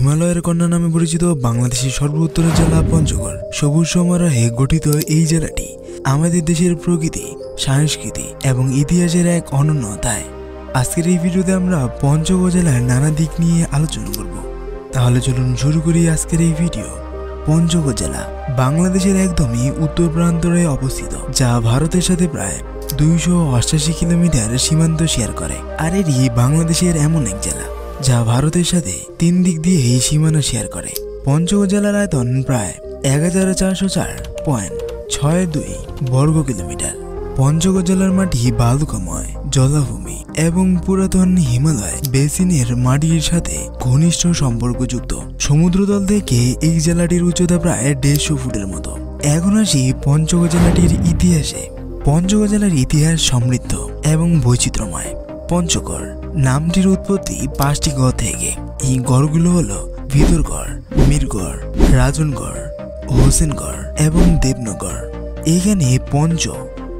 हिमालय कन्या नामे परिचित बांग्लादेशेर सर्वोत्तरेर जिला पंचगढ़ सबुज समारोहे गठित एई जिलाटी आमादेर देशेर प्रकृति संस्कृति एवं इतिहासेर एक अनन्य अध्याय। आजकेर एई भिडियोते आमरा पंचगढ़ जिलार नाना दिक निये आलोचना करब। ताहले चलुन शुरू करी आजकेर एई भिडियो। पंचगढ़ जिला बांग्लादेशेर एकदमई उत्तर प्रान्तरे अवस्थित जा भारतेर साथे प्राय 288 किलोमीटर सीमांत शेयर करे आर एई बांग्लादेशेर एमन एक जिला जा भारतेर साथे तीन दिक दिये सीमाना शेयर करे। पंचगढ़ जिलार आयतन प्राय 11,404.62 वर्ग किलोमीटर। पंचगढ़ जिलार माटी बालुकामय जलाभूमि एवं पुरातन हिमालय बेसिनेर माटिर साथे घनिष्ठ सम्पर्कयुक्त। समुद्रतल थेके एई जिलाटिर उच्चता प्राय 150 फुटेर मतो। एखन आसि पंचगढ़ जिलाटिर इतिहासे। पंचगढ़ जिलार इतिहास समृद्ध एवं वैचित्र्यमय। पंचगढ़ नामटिर उत्पत्ति 5टी गढ़ थेके। एई गढ़गुलो हलो ভিতরগড়, মিরগড়, রাজনগড়, হোসেনগড় এবং দেবনগর। এখানে পঞ্চ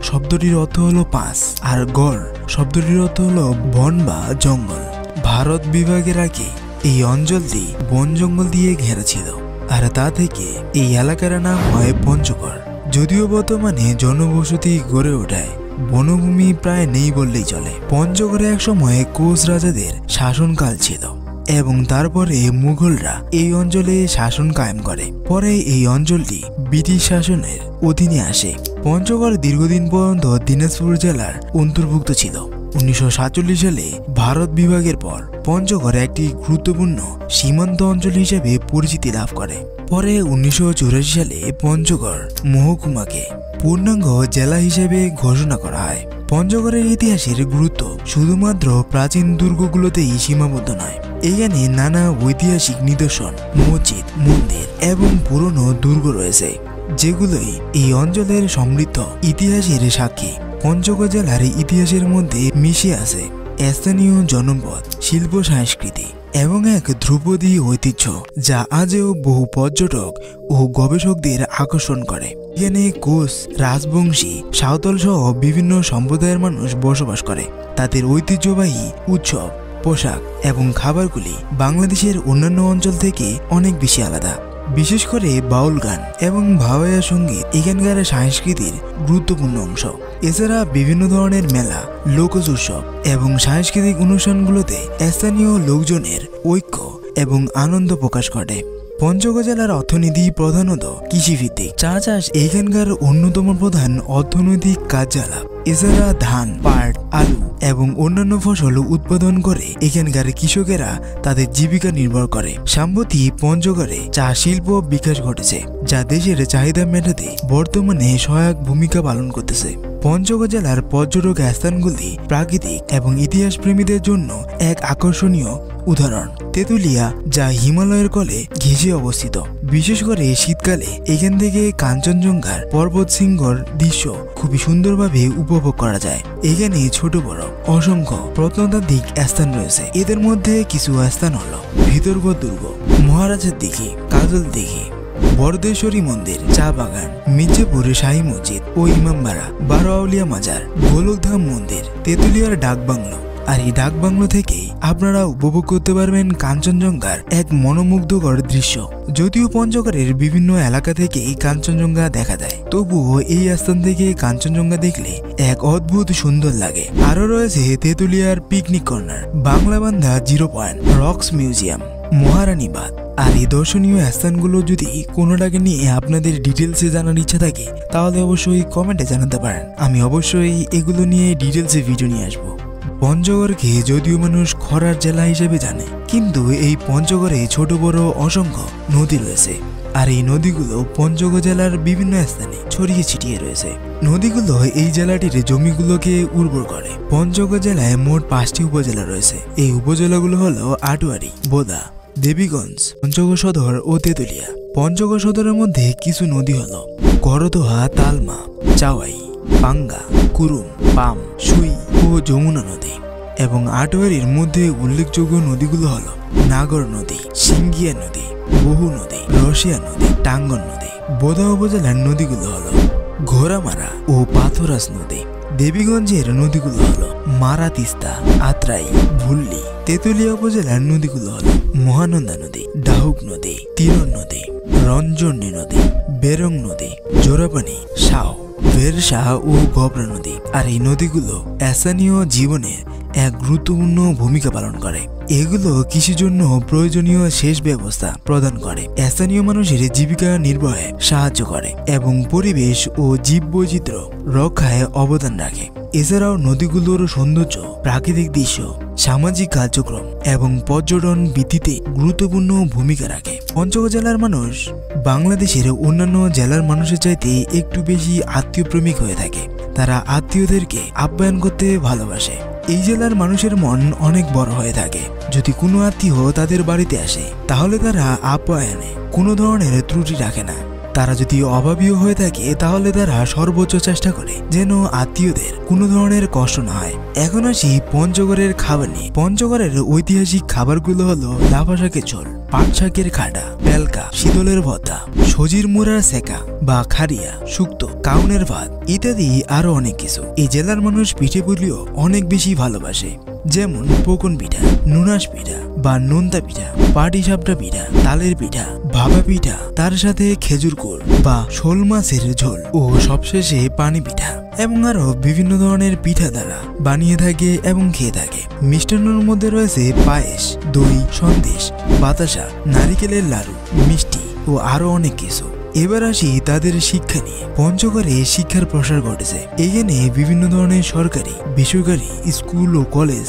शब्दटिर अर्थ हलो पाँच और गढ़ शब्दटिर अर्थ हलो बन बा जंगल। भारत विभागेर आगे एई अंचलटी बन जंगल दिये घेरा छिलो आर ता थेके एई एलाकार नाम हय पंचगढ़। जदिओ बर्तमाने जनबसति गड़े ओठाय बनभूमि प्राय नेई बोललेई चले। पंचगढ़े एक समय कोच राजादेर शासनकाल छिलो एवं तारपरे मुघलरा एई अंचले शासन कायम करे। परे एई अंचलटी ब्रिटिश शासनेर अधीने आसे। पंचगढ़ दीर्घदिन पर्यन्त दिनाजपुर जिलार अंतर्भुक्त छिलो। 1947 साले भारत विभागेर पर पंचगढ़ एकटी गुरुत्वपूर्ण सीमांत अंचल हिसेबे परिचिति लाभ करे। परे 1984 साले पंचगढ़ महकुमाके पूर्णांग जिला हिसेबे घोषणा करा हय। पंचगढ़ेर इतिहासेर गुरुत्व शुधुमात्र प्राचीन दुर्गगुलोतेई सीमाबद्ध नय। एखाने नाना ऐतिहासिक निदर्शन मस्जिद मंदिर एवं पुरानो दुर्ग रयेछे যেগুলোই এই অঞ্চলের সমৃদ্ধ ইতিহাসের সাক্ষী। পঞ্চগড় জেলার ইতিহাসের মধ্যে মিশে আছে স্থানীয় জনপদ শিল্প সংস্কৃতি এবং এক ধ্রুপদী ঐতিহ্য যা আজও বহু পর্যটক ও গবেষকদের আকর্ষণ করে। এখানে কোচ রাজবংশী সাঁওতাল সহ বিভিন্ন সম্প্রদায়ের মানুষ বসবাস করে। তাদের ঐতিহ্যবাহী উৎসব পোশাক এবং খাবারগুলি বাংলাদেশের অন্যান্য অঞ্চল থেকে অনেক বেশি আলাদা। विशेष करे बाउल गान एवं भावाया संगीत एखानकार संस्कृतिर गुरुत्वपूर्ण अंश। एछाड़ा विभिन्न धरनेर मेला लोकज उत्सव एवं सांस्कृतिक अनुष्ठानगुलोते स्थानीय लोकजनेर ऐक्य एवं आनंद प्रकाश घटे। पंचगढ़ जिलार अर्थनीति प्रधानत कृषिभित्तिक। चा चाष एखानकार अन्यतम प्रधान अर्थनैतिक কার্যকলাপ। এছাড়া ধান পাট আলু এবং অন্যান্য ফসল উৎপাদন করে এখানকার কৃষকেরা তাদের জীবিকা নির্ভর করে। সম্প্রতি পঞ্চগড়ে চা শিল্প বিকাশ ঘটেছে যা দেশের চাহিদা মেটাতে বর্তমানে সহায়ক ভূমিকা পালন করতেছে। পঞ্চগড় জেলার পর্যটক স্থানগুলি প্রাকৃতিক এবং ইতিহাস প্রেমীদের জন্য এক আকর্ষণীয় উদাহরণ। তেতুলিয়া যা হিমালয়ের কোলে ঘেঁষে অবস্থিত। বিশেষ করে শীতকালে এখান থেকে কাঞ্চনজঙ্ঘার পর্বত শৃঙ্গের দৃশ্য খুবই সুন্দরভাবে উপভোগ করা যায়। এখানে ছোট বড় অসংখ্য প্রত্নতাত্ত্বিক স্থান রয়েছে। এদের মধ্যে কিছু স্থান হলো ভিতরগড় দুর্গ, মহারাজার দিঘি, কাজল দিঘি, बरदेश्वरी मंदिर, चा बागान, मिर्जापुर शाही मस्जिद और इमामबाड़ा, बारोआउलिया मजार, गोलकधाम मंदिर, तेतुलियार डाक बांगलो। और ये डाक बांगलो थेके आपनारा उपभोग करते पारबेन कांचनजंघार एक मनोमुग्धकर दृश्य। যদিও পঞ্চগড়ের বিভিন্ন এলাকা থেকে কাঞ্চনজঙ্ঘা দেখা যায়, তবুও এই স্থান থেকে কাঞ্চনজঙ্ঘা দেখলে এক অদ্ভুত সুন্দর লাগে। আরও রয়েছে তেতুলিয়ার picnic corner, Banglabandha zero point, rocks museum, মহারানিবাদ। আর এই দর্শনীয় স্থানগুলো যদি কোনোটাকে নিয়ে আপনাদের ডিটেলসে জানার ইচ্ছা থাকে তাহলে অবশ্যই কমেন্টে জানাতে পারেন। আমি অবশ্যই এগুলো নিয়ে ডিটেলসে ভিডিও নিয়ে আসবো। পঞ্চগড়কে যদিও মানুষ খরার জেলা হিসেবে জানে, কিন্তু এই পঞ্চগড়ে ছোট বড় অসংখ্য নদী রয়েছে। আর এই নদীগুলো পঞ্চগড় জেলার বিভিন্ন স্থানে ছড়িয়ে ছিটিয়ে রয়েছে। নদীগুলো এই জেলাটির জমিগুলোকে উর্বর করে। পঞ্চগড় জেলায় মোট 5টি উপজেলা রয়েছে। এই উপজেলাগুলো হলো আটুয়ারি, বোদা, দেবিগঞ্জ, পঞ্চগড় সদর ও তেতুলিয়া। পঞ্চগড় সদরের মধ্যে কিছু নদী হলো করতোহা, তালমা, চাওয়াই, পাঙ্গা, কুরুম, পাম, সুই ও যমুনা নদী। এবং আটওয়ারির মধ্যে উল্লেখযোগ্য নদীগুলো হলো নাগর নদী, সিঙ্গিয়া নদী, বহু নদী, রশিয়া নদী, টাঙ্গন নদী। বোধা উপজেলার নদীগুলো হলো ঘোরামারা ও পাথরাস নদী। देबीगंजेर नदीगुलो हलो मारातिस्ता, आत्राई, भुल्ली। तेतुलिया उपजेलार नदीगुलो हलो महानंदा नदी, दाहुक नदी, तिर नदी, रंजन्दी नदी, बेरंग नदी, जोरापानी, शाओ, बेरशाह ओ गबरा नदी। और ये नदीगुलो एसानीय जीवने एक गुरुत्वपूर्ण भूमिका पालन करे। एगुलो कृषिर जोन्नो प्रयोजनीय सेच व्यवस्था प्रदान करे, स्थानीय मानुषेर जीविका निर्वाहे साहाय्य करे एबं परिवेश ओ जीवबैचित्र्य रक्षाय अवदान राखे। एछाड़ाओ नदीगुलोर सौंदर्य, प्राकृतिक दृश्य, सामाजिक कार्यक्रम एवं पर्यटन बृद्धिते गुरुत्वपूर्ण भूमिका राखे। पंचगड़ जेलार मानुष बांग्लादेशेर अन्यान्य जेलार मानुषेर चाइते एकटु बेशी आत्मीयप्रेमिक हये थाके। तारा आत्मीयदेरके आप्यायन करते भालोबासे। এই জেলার মানুষের মন অনেক বড় হয়ে থাকে। যদি কোনো আত্মীয় তাদের বাড়িতে আসে তাহলে তারা আপ্যায়নে কোনো ধরনের ত্রুটি রাখে না। তারা যদি অভাবীও হয়ে থাকে তাহলে তারা সর্বোচ্চ চেষ্টা করে যেন আত্মীয়দের কোনো ধরনের কষ্ট না হয়। এখন আসি পঞ্চগড়ের খাবার নিয়ে। পঞ্চগড়ের ঐতিহাসিক খাবারগুলো হলো লাফা শাকের ঝোল, পাট শাকের খাটা, পেলকা, শীতলের ভর্তা, সজির মুড়ার সেকা বা খারিয়া, শুক্তো, কাউনের ভাত ইত্যাদি আরো অনেক কিছু। এই জেলার মানুষ পিঠে পুলিও অনেক বেশি ভালোবাসে, যেমন পোকন পিঠা, নুনাস পিঠা বা নোনতা পিঠা, পাটিসাপটা পিঠা, তালের পিঠা, ভাপা পিঠা, তার সাথে খেজুর গুড় বা শোল মাছের ঝোল ও সবশেষে পানি পিঠা এবং আরো বিভিন্ন ধরনের পিঠা দ্বারা বানিয়ে থাকে এবং খেয়ে থাকে। মিষ্টান্নর মধ্যে রয়েছে পায়েস, দই, সন্দেশ, বাতাসা, নারিকেলের লাড়ু, মিষ্টি ও আরো অনেক কিছু। এবার আসি তাদের শিক্ষা নিয়ে। পঞ্চগড়ে শিক্ষার প্রসার ঘটেছে। এখানে বিভিন্ন ধরনের সরকারি, বেসরকারি স্কুল ও কলেজ,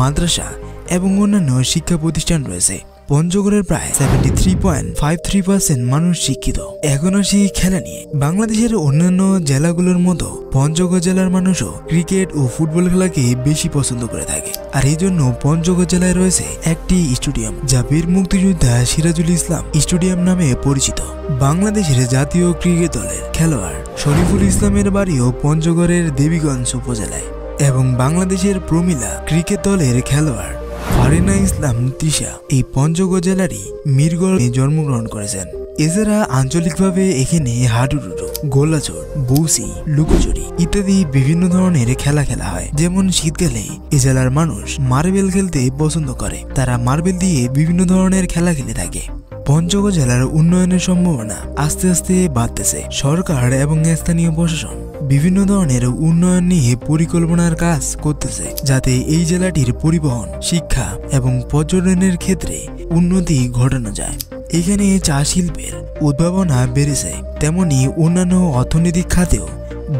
মাদ্রাসা এবং অন্যান্য শিক্ষা প্রতিষ্ঠান রয়েছে। পঞ্চগড়ের প্রায় 73.53% মানুষ শিক্ষিত। এখন আসি খেলা নিয়ে। বাংলাদেশের অন্যান্য জেলাগুলোর মতো পঞ্চগড় জেলার মানুষও ক্রিকেট ও ফুটবল খেলাকে বেশি পছন্দ করে থাকে। আর এই জন্য পঞ্চগড় জেলায় রয়েছে একটি স্টেডিয়াম যা বীর মুক্তিযোদ্ধা সিরাজুল ইসলাম স্টেডিয়াম নামে পরিচিত। বাংলাদেশের জাতীয় ক্রিকেট দলের খেলোয়াড় শরীফুল ইসলামের বাড়িও পঞ্চগড়ের দেবীগঞ্জ উপজেলায় এবং বাংলাদেশের প্রমিলা ক্রিকেট দলের খেলোয়াড় ফারিনা ইসলাম তৃষা এই পঞ্চগড় জেলারই মিরগড়ে জন্মগ্রহণ করেছেন। এছাড়া আঞ্চলিকভাবে এখানে হাডুডুডু, গোলাচড়, বৌসি, লুকোচুরি ইত্যাদি বিভিন্ন ধরনের খেলা খেলা হয়। যেমন শীতকালে এ জেলার মানুষ মার্বেল খেলতে পছন্দ করে। তারা মার্বেল দিয়ে বিভিন্ন ধরনের খেলা খেলে থাকে। পঞ্চগড় জেলার উন্নয়নের সম্ভাবনা আস্তে আস্তে বাড়তেছে। সরকার এবং স্থানীয় প্রশাসন বিভিন্ন ধরনের উন্নয়ন নিয়ে পরিকল্পনার কাজ করতেছে যাতে এই জেলাটির পরিবহন, শিক্ষা এবং পর্যটনের ক্ষেত্রে উন্নতি ঘটানো যায়। এখানে চা শিল্পের উদ্ভাবনা বেড়েছে, তেমনি অন্যান্য অর্থনৈতিক খাতেও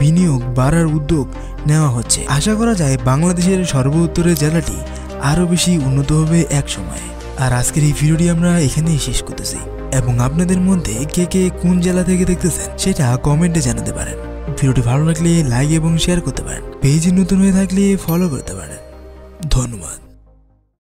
বিনিয়োগ বাড়ার উদ্যোগ নেওয়া হচ্ছে। আশা করা যায় বাংলাদেশের সর্বোত্তরের জেলাটি আরও বেশি উন্নত হবে এক সময়ে। আর আজকের এই ভিডিওটি আমরা এখানেই শেষ করতেছি এবং আপনাদের মধ্যে কে কে কোন জেলা থেকে দেখতেছেন সেটা কমেন্টে জানাতে পারেন। ভিডিওটি ভালো লাগলে লাইক এবং শেয়ার করতে পারেন। পেজে নতুন হয়ে থাকলে ফলো করতে পারেন। ধন্যবাদ।